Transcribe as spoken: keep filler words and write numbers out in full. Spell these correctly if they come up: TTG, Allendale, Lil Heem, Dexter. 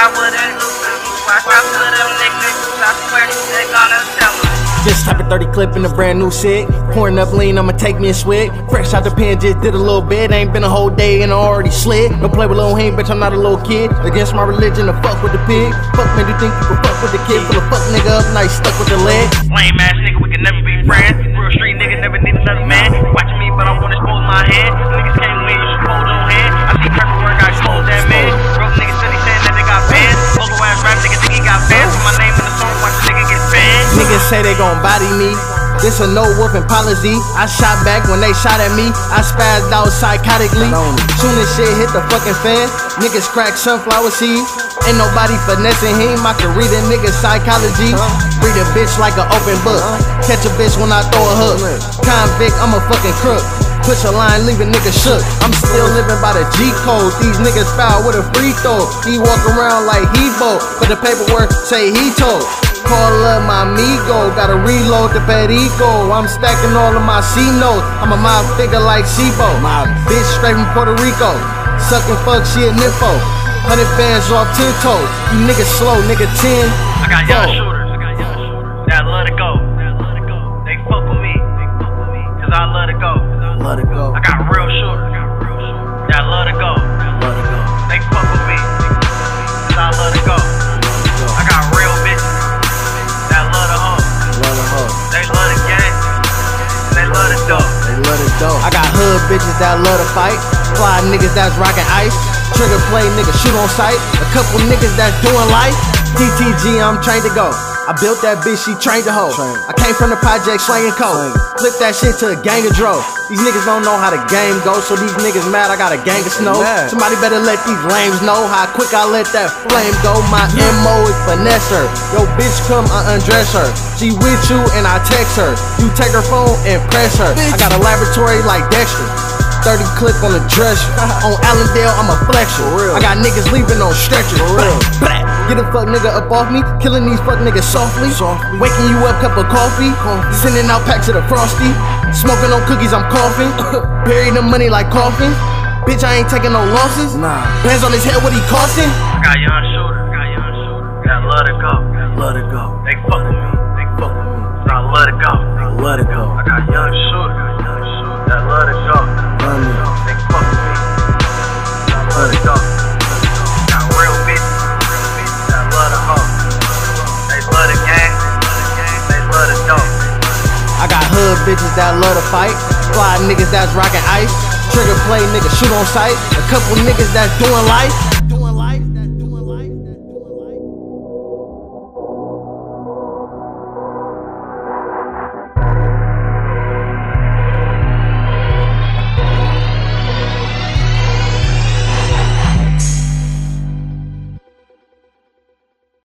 I wouldn't lose him. Watch out for them niggas, I swear they gonna tell him. Just type a thirty clip in a brand new sick. Pouring up lean, I'ma take me a swig. Fresh out the pen, just did a little bit. Ain't been a whole day and I already slid. Don't play with Lil Heem, bitch, I'm not a little kid. Against my religion, I fuck with the pig. Fuck man, you think you can fuck with the kid? Fill a fuck nigga up, now you stuck with the leg. Lame ass nigga, we can never be friends. Real street nigga, never need another man. Watching me, but I wanna expose my head. Niggas can't leave, just hold on hand. I see perfect work, I expose that man. Broke niggas said he said that they got banned. Local ass rap niggas think he got banned. So my name in the song, watch the nigga get banned. Niggas say they gon' body me. This a no-whooping policy. I shot back when they shot at me. I spazzed out psychotically. Soon as shit hit the fucking fan, niggas crack sunflower seeds. Ain't nobody finessing him. I can read a nigga's psychology. Read a bitch like an open book. Catch a bitch when I throw a hook. Convict, I'm a fucking crook. Push a line, leave a nigga shook. I'm still living by the G-code. These niggas foul with a free throw. He walk around like he bold, but the paperwork say he told. Call up my amigo, gotta reload the perico. I'm stacking all of my C-notes. I'm a mob figure like Sibo. My bitch straight from Puerto Rico. Suckin' fuck, she a nympho. Hundred fans off ten toes. You niggas slow, nigga ten. I got young shooters, I got young shooters. That love to go. They fuck with me, cause I love to go. I got real shooters, that love to go. They fuck with me, cause I love to go. I got real bitches. They love the game, they love the dope. They love the dope. I got hood bitches that love to fight. Fly niggas that's rockin' ice. Trigger play niggas shoot on sight. A couple niggas that's doing life. T T G, I'm trained to go. I built that bitch, she trained to hoe. I came from the project slangin' code. Flip that shit to a gang of dro. These niggas don't know how the game goes, so these niggas mad I got a gang of snow. Somebody better let these lames know how quick I let that flame go. My M O is finesse her. Yo bitch come, I undress her. She with you and I text her. You take her phone and press her. I got a laboratory like Dexter. thirty clip on the dresser. On Allendale, I'm a flexer. I got niggas leaving on stretchers. Get a fuck nigga up off me. Killing these fuck niggas softly. Waking you up, cup of coffee. Sending out packs of the frosty. Smoking on cookies, I'm coughing. Bury the money like coffin. Bitch, I ain't taking no losses. Bands on his head, what he costing? I got young shooters. Got young shooters. Got love to go. Love to go. They fuck with me. They fuck with me. I love to go. I love to go. I got young shooters. That love to go. They fuck with me. I love to go. Got real bitches. That love to hoe. They love the gang. They love the dope. I got hood bitches that love to fight. Fly niggas that's rockin' ice. Trigger play niggas shoot on sight. A couple niggas that's doing life.